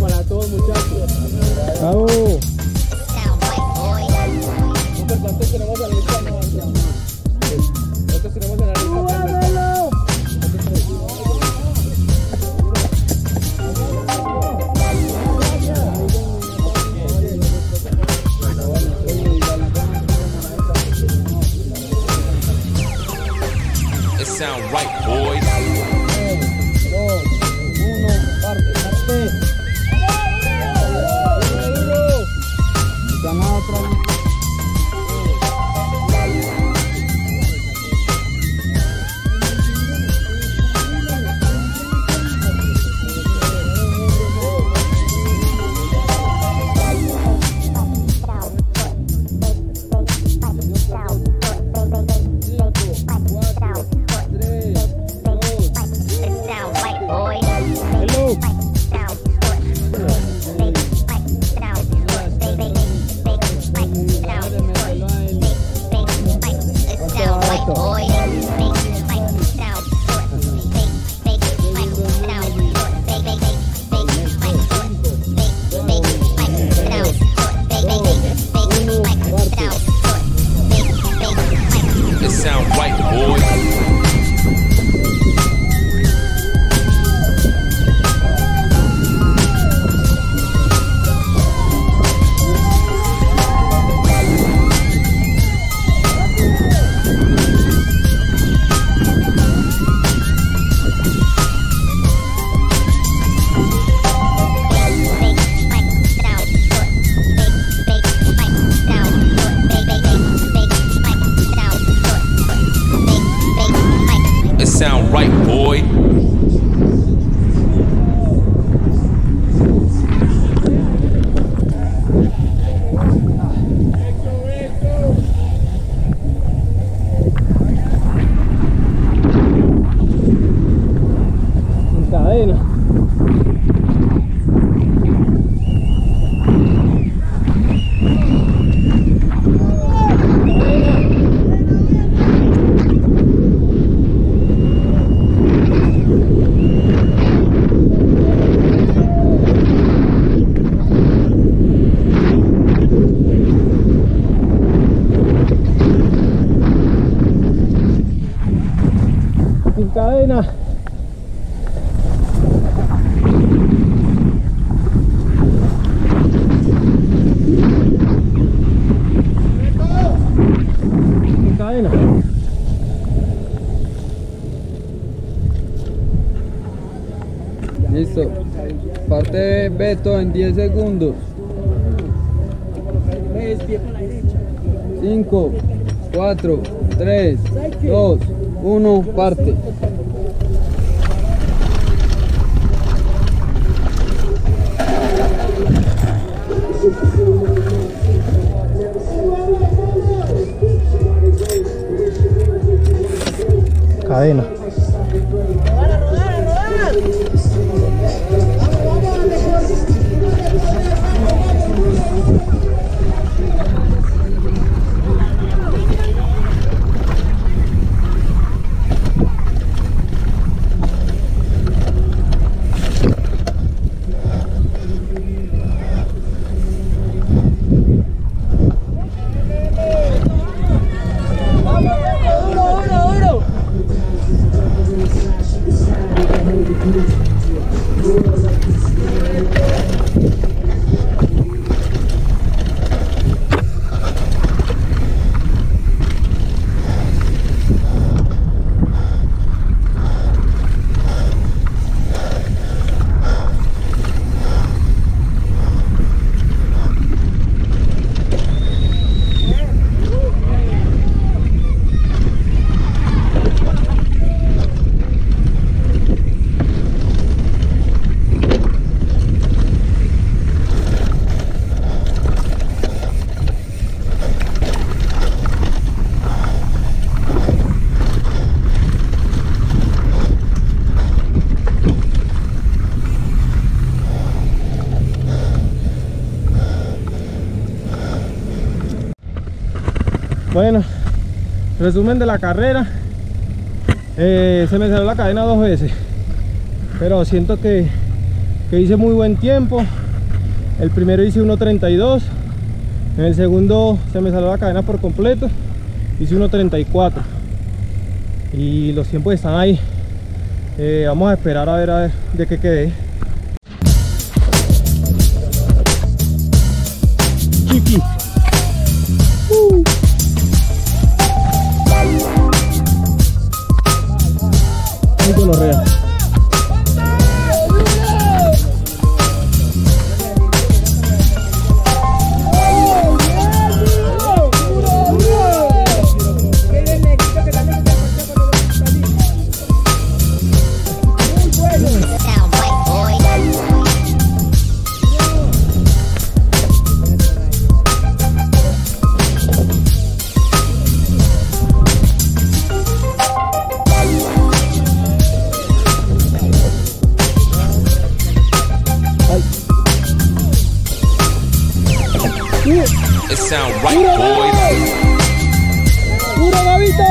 Para todos, muchachos. ¡Bravo! Súper contento, tenemos la lista. Nosotros tenemos la lista. It sound right, boys. 3, 2, 1, parte. Sound right, boy. Cadena. Sin cadena. Listo. Parte de Beto en 10 segundos. 5, 4, 3, 2, 1, parte. Cadena. Bueno, resumen de la carrera. Se me cerró la cadena 2 veces, pero siento que hice muy buen tiempo. El primero hice 1.32, en el segundo se me salió la cadena por completo, hice 1.34 y los tiempos están ahí. Vamos a esperar a ver de qué quedé. Chiqui. Muy colorrea. It sound right, boys. ¡Puro Gavito!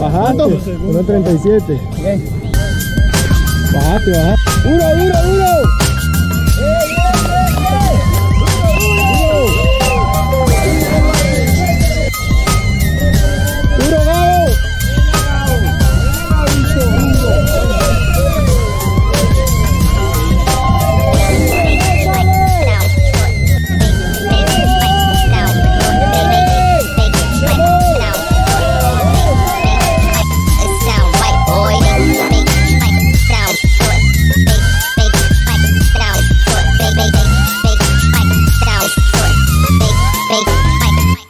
Bajaste, 1.37. Bien. Bajaste, bajaste. ¡Duro, duro, duro! ¡Duro, Gabo!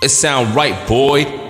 It sound right, boy.